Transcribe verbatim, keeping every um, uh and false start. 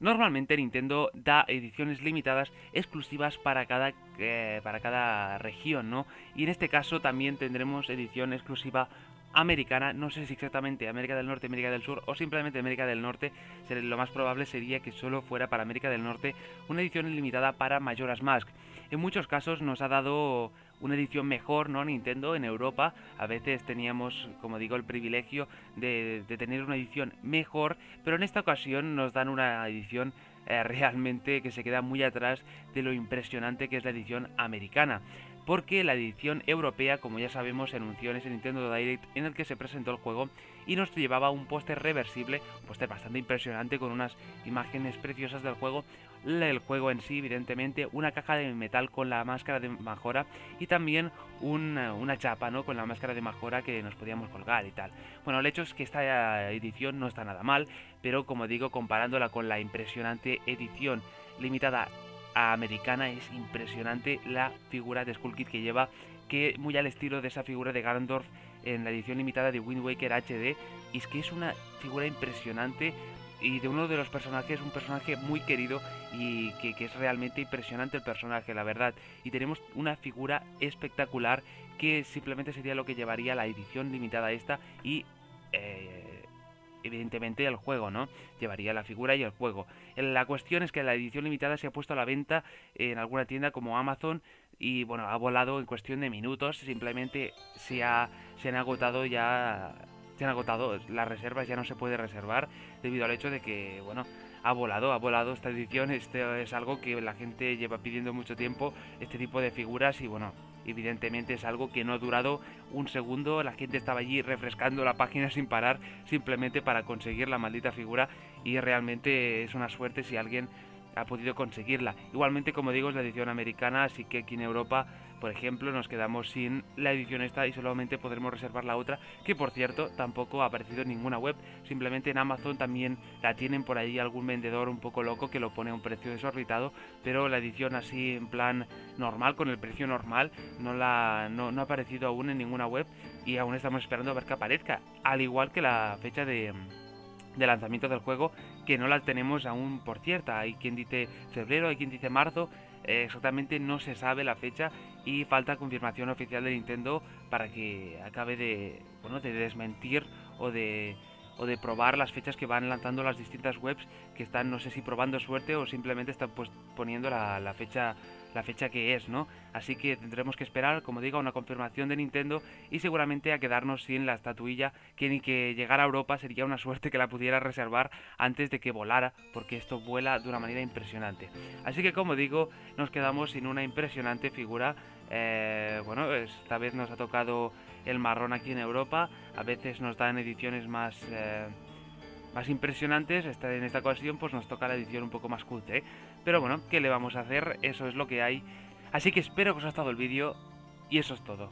Normalmente Nintendo da ediciones limitadas exclusivas para cada, eh, para cada región, ¿no? Y en este caso también tendremos edición exclusiva americana, no sé si exactamente América del Norte, América del Sur o simplemente América del Norte. Lo más probable sería que solo fuera para América del Norte una edición limitada para Majora's Mask. En muchos casos nos ha dado una edición mejor, ¿no? Nintendo en Europa a veces teníamos, como digo, el privilegio de, de tener una edición mejor, pero en esta ocasión nos dan una edición eh, realmente que se queda muy atrás de lo impresionante que es la edición americana. Porque la edición europea, como ya sabemos, se anunció en ese Nintendo Direct en el que se presentó el juego y nos llevaba un póster reversible, un póster bastante impresionante con unas imágenes preciosas del juego, el juego en sí evidentemente, una caja de metal con la máscara de Majora y también una, una chapa, ¿no?, con la máscara de Majora que nos podíamos colgar y tal. Bueno, el hecho es que esta edición no está nada mal, pero como digo, comparándola con la impresionante edición limitada americana, es impresionante la figura de Skull Kid que lleva, que muy al estilo de esa figura de Ganondorf en la edición limitada de Wind Waker H D, y es que es una figura impresionante y de uno de los personajes, un personaje muy querido y que, que es realmente impresionante el personaje, la verdad. Y tenemos una figura espectacular que simplemente sería lo que llevaría la edición limitada esta y... Eh, evidentemente el juego, ¿no? Llevaría la figura y el juego. La cuestión es que la edición limitada se ha puesto a la venta en alguna tienda como Amazon y, bueno, ha volado en cuestión de minutos. Simplemente se, ha, se han agotado ya... Se han agotado las reservas, ya no se puede reservar debido al hecho de que, bueno, ha volado, ha volado esta edición. Esto es algo que la gente lleva pidiendo mucho tiempo, este tipo de figuras, y bueno... Evidentemente es algo que no ha durado un segundo, la gente estaba allí refrescando la página sin parar simplemente para conseguir la maldita figura y realmente es una suerte si alguien ha podido conseguirla. Igualmente, como digo, es la edición americana, así que aquí en Europa, por ejemplo, nos quedamos sin la edición esta y solamente podremos reservar la otra, que por cierto tampoco ha aparecido en ninguna web, simplemente en Amazon también la tienen por ahí algún vendedor un poco loco que lo pone a un precio desorbitado, pero la edición así en plan normal, con el precio normal, no, la, no, no ha aparecido aún en ninguna web y aún estamos esperando a ver que aparezca, al igual que la fecha de... de lanzamiento del juego, que no la tenemos aún por cierta. Hay quien dice febrero, hay quien dice marzo, eh, exactamente no se sabe la fecha y falta confirmación oficial de Nintendo para que acabe de, bueno, de desmentir o de, o de probar las fechas que van lanzando las distintas webs, que están, no sé si probando suerte o simplemente están pues, poniendo la, la fecha la fecha que es, ¿no? Así que tendremos que esperar, como digo, una confirmación de Nintendo y seguramente a quedarnos sin la estatuilla, que ni que llegara a Europa sería una suerte que la pudiera reservar antes de que volara, porque esto vuela de una manera impresionante. Así que, como digo, nos quedamos sin una impresionante figura. Eh, bueno, esta vez nos ha tocado el marrón aquí en Europa, a veces nos dan ediciones más... Eh, más impresionantes. En esta ocasión pues nos toca la edición un poco más cutre, ¿eh? Pero bueno, ¿qué le vamos a hacer? Eso es lo que hay. Así que espero que os haya gustado el vídeo y eso es todo.